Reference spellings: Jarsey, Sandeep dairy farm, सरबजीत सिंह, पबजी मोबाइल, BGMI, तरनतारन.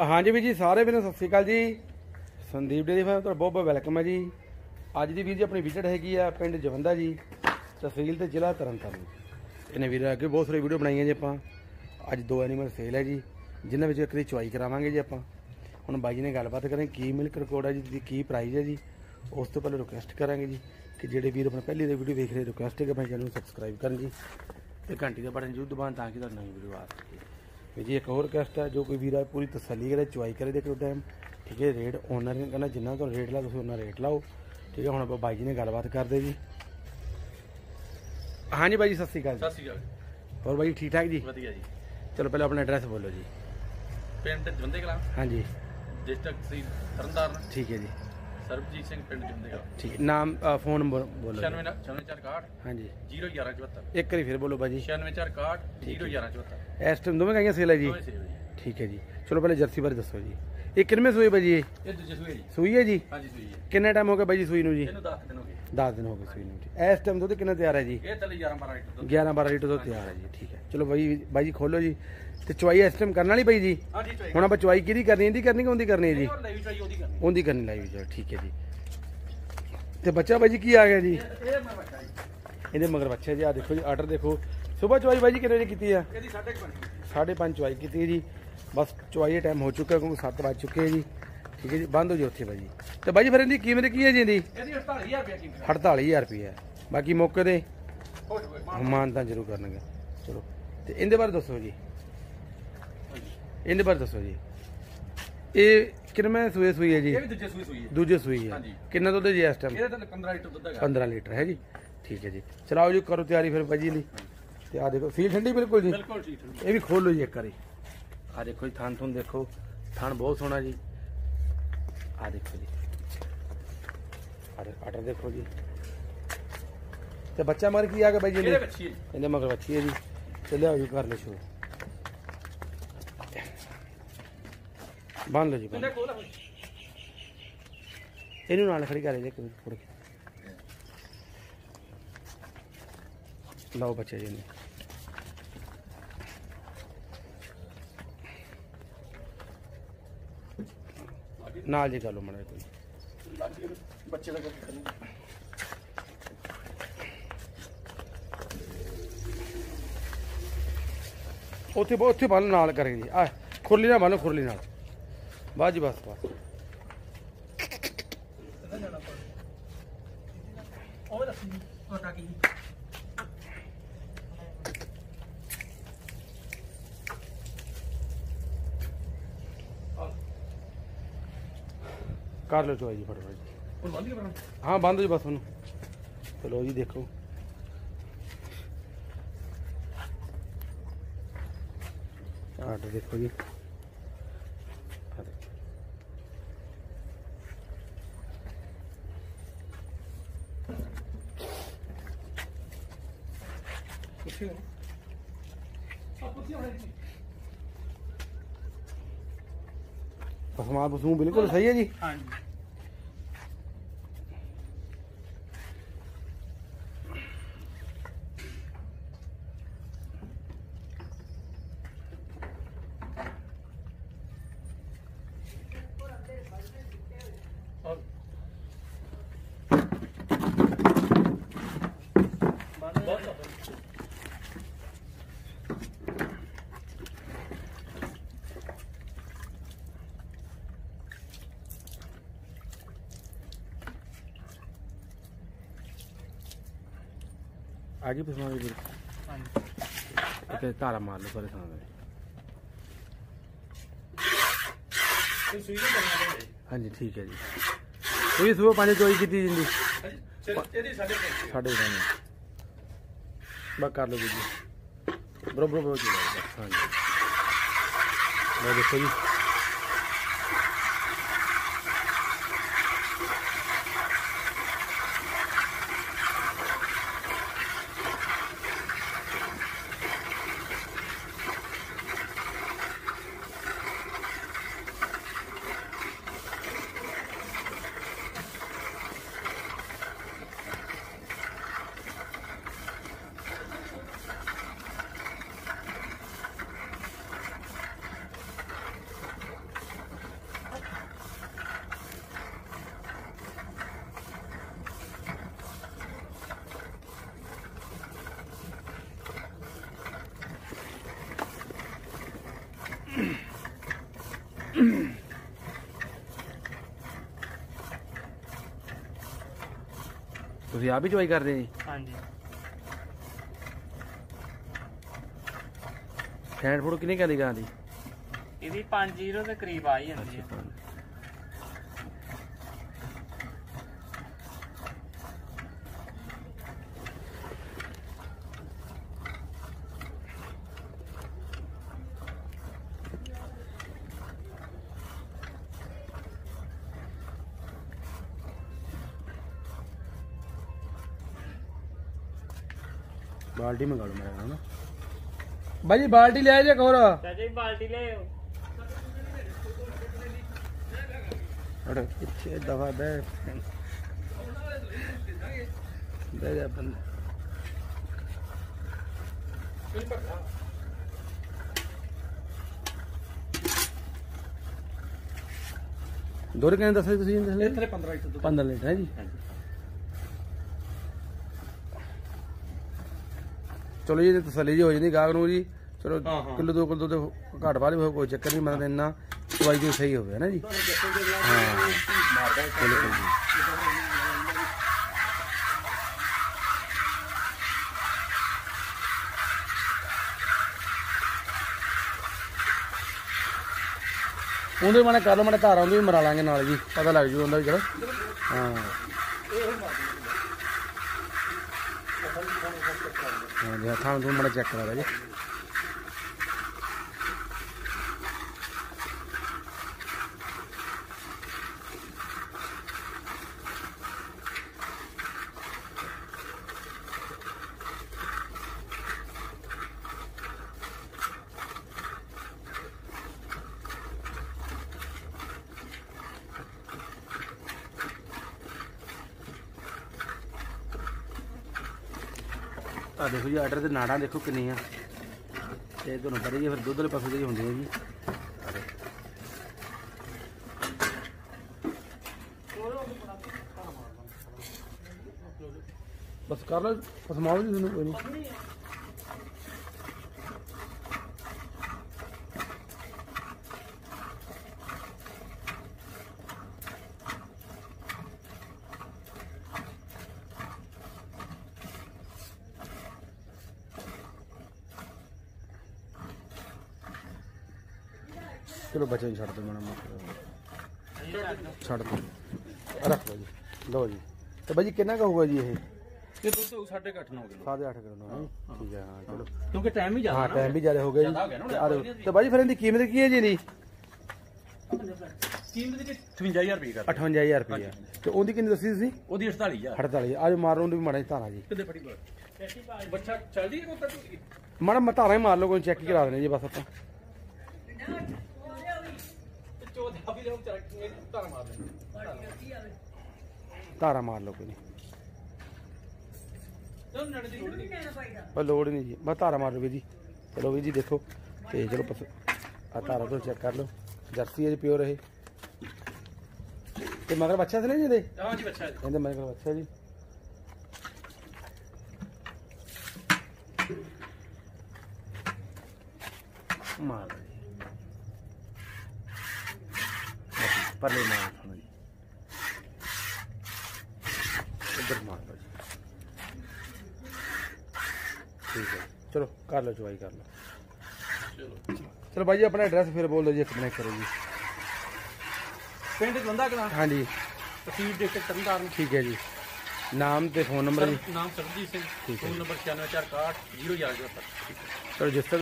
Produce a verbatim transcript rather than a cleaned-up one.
हाँ जी भी जी सारे मेरे सत श्री अकाल जी। संदीप डेयरी फार्म बहुत बहुत वैलकम है जी। अज की भी जी अपनी विजिट हैगी आ पिंड जवंदा जी, तहसील तो जिला तरनतारन। इन्हें वीर अगर बहुत सारी वीडियो बनाई है जी। आप अज दो एनीमल सेल है जी, जिन्होंने एक की चुवाई करावे जी। आप हम बाई जी ने गलबात करें की मिल्क रिकॉर्ड है जी, की प्राइज है जी। उस तो पहले रिक्वेस्ट करांगे जी कि जेडे वीर अपने पहली वीडियो देख रहे, रिक्वेस्ट है कि अपने चैनल सबसक्राइब कर जी, तो घंटी का बटन जरूर दबाएं ताकि नई वीडियो आ सके जी। एक होर रिक्वेस्ट है, जो कोई वीर पूरी तसली करे, चुवाई करे देखो टाइम, ठीक है। रेट ओनर ने कहना जिन्ना तो रेट ला तुम उन्ना रेट लाओ, ठीक है। हम आप बाई जी ने गलबात करते जी। हाँ जी भाई जी सत श्री अकाल। सत श्री अकाल। और भाई ठीक ठाक जी? वधिया जी। चलो पहले अपना एड्रैस बोलो जी। पिंड जवंदे कलां। हाँ जी। डिस्ट्रिक्ट तहसील तरनतारन। ठीक है जी। सरबजीत सिंह पिंड जवंदे कलां। ठीक। नाम फोन नंबर बोलो। छियानवे चार इकसठ। हाँ जी। शून्य एक एक चौहत्तर। एक बार फिर बोलो भाई जी। छियानवे चार इकसठ शून्य एक एक चौहत्तर। इस टाइम दोवें गाइयां सेल है जी। ठीक है जी। चलो पहले जर्सी बारे दसो जी। एक किनमें सूई भाई जी? ये दूसरी सूई है जी। सूई है जी? हां जी सूई है। कितने टाइम हो गया भाई जी सूई नु जी? इनु दस दिन हो गए। दस दिन हो गए सूई नु जी। इस टाइम दूध कितना तैयार है जी? ये चले ग्यारह बारह लीटर दूध। ग्यारह बारह लीटर दूध तैयार है जी। ठीक है। चलो भाई भाई जी खोलो जी। ते चुवाई इस टाइम करने वाली भाई जी? हां जी चुवाई। हुण आप चुवाई किदी करनी है, इंदी करनी कि उंदी करनी है जी? लाइव चुवाई उंदी करनी। उंदी करनी लाइव चुवाई। ठीक है जी। ते बच्चा भाई जी की आ गया जी? ये मगर बच्चा जी। इहदे मगर बच्चे जी। आ देखो जी आर्डर देखो। सुबह चुवाई भाई जी कितने बजे कीती है? इहदी साढ़े पाँच चुवाई कीती है जी। बस चुवाई टाइम हो चुका है, क्योंकि सात बज चुके हैं जी। ठीक है जी। बंद हो जाओ उ भाई जी। तो भाई जी फिर इनकी कीमत की है जी? इनकी अड़ताली हज़ार रुपये है। बाकी मौके से मानता जरूर करेंगे। चलो तो इन बारे दसो जी। इन बारे दसो जी। ये किनमें सूए सूई है जी? दूजे सूई है। कितना दुध है जी इस टाइम? पंद्रह लीटर है जी। ठीक है जी। चलाओ जी, करो तैयारी फिर भाई जी। तो आ देखो सील ठंडी बिल्कुल जी। ये भी खोलो जी एक बार। आ देखो जी थान थून देखो, थान बहुत सोहना जी। आ देखो जी आटर देखो जी। तो बच्चा मगर की आ गया भाई जी? इन्हें मगर बच्ची है जी। चले आओ जी कर लो शुरू। बांध लो जी। इन्हू नाल खड़ी कर लाओ बच्चे जी। इन्हें नाल जी गलो मना कोई बच्चे का उसे उसे बल नाल करेंगे जी। आ खुरली ना बलो, खुरली नाल बस जी। बस बस कर लो चुवाई जी फटाफट जी। हाँ बंद जी बस उन्होंने। चलो जी देखो आर्डर देखो जी। पसमा पसू बिल्कुल सही है जी। हाँ जी। आगे पसमा भी बिल्कुल तारा मार लो पर सामने। हाँ जी ठीक है जी। तो ये सुबह पानी चोई की जिंदी साढ़े पाँच बस कर लो जी। बरोबर बरोबर जी। हाँ जी मैं देखो जी। तुसी आप भी चोई कर रहे हो? हाँ जी। फैट फूट कितने का दिखा दी? इदी पाँच जीरो के करीब आई है जी। बाल्टी मंगा लो मेरा ना भाजी, बाल्टी ले आइए कोरा चाचा, बाल्टी ले आओ। अरे इतने दफा बे दे जा बंदा फिर पकड़ा। दोरे कहने दस तुसी इतने पंद्रह लीटर है जी। चलो जी तसली जी हो जाती गाहक नूं जी। चलो किलो दो किलो तो घट पा लो, कोई चक्कर नहीं, मतलब इन्ना दवाई तो सही हो गया ना जी। हाँ बिल्कुल जी। उन्हें मैंने कर लो, मैंने धारा उन्हें भी मरा लेंगे नाल जी, पता लग जू उनका भी। चलो हाँ थान थून बड़ा चेक करा जी। आ देखो जी आर्डर से नाड़ा देखो कि नहीं है, ये तो पता ही है, फिर दुद्ध वाले पशु जी होंगे जी। बस कर लो पसमाओ जी, थोड़ा कोई नहीं। चलो बच्चे छड़ दो मैडम, छड़ दो रख लो जी। लो जी तो भाजी कितना का होगा जी ये? ये दोस्तों साढ़े आठ नौ किलो, साढ़े आठ किलो ना ठीक है। हाँ चलो क्योंकि टाइम भी ज़्यादा, हाँ टाइम भी ज़्यादा हो गया जी। तो भाजी फिर इनकी कीमत की है जी? नहीं कीमत की छवंजा हज़ार रुपये का, अठवंजा हज़ार रुपये। तो उनकी कितनी दसी सी? उनकी अड़ताली हज़ार, अड़ताली। आज मारो भी माड़ा जी धारा जी, बच्चा चल रही मैडम, धारा ही मार लो, कोई चेक करा देने जी बस। आप धारा मार लो, कोई नहीं लोड़ नहीं जी, बस धारा मार लो जी। चलो भी जी देखो तो, चलो धारा तो चेक कर लो, जर्सी है जी, प्योर है। तो मगर बच्चा से नहीं जी, कहते मगर बच्चा जी। मार लो पर ले मार लो जी, इधर मार लो जी, ठीक है। चलो कर लो चुवाई कर लो। चलो चलो भाई जी अपना एड्रेस फिर बोल दो जी, अपने करो जी। पिंड जलंदा कला, हाँ जी, तहसील डिस्ट्रिक्ट तरनतारन, ठीक है जी। नाम तो फोन नंबर? नाम सरजीत सिंह, फोन नंबर छियानवे चार इकसठ जीरो ग्यारह। चलो जिस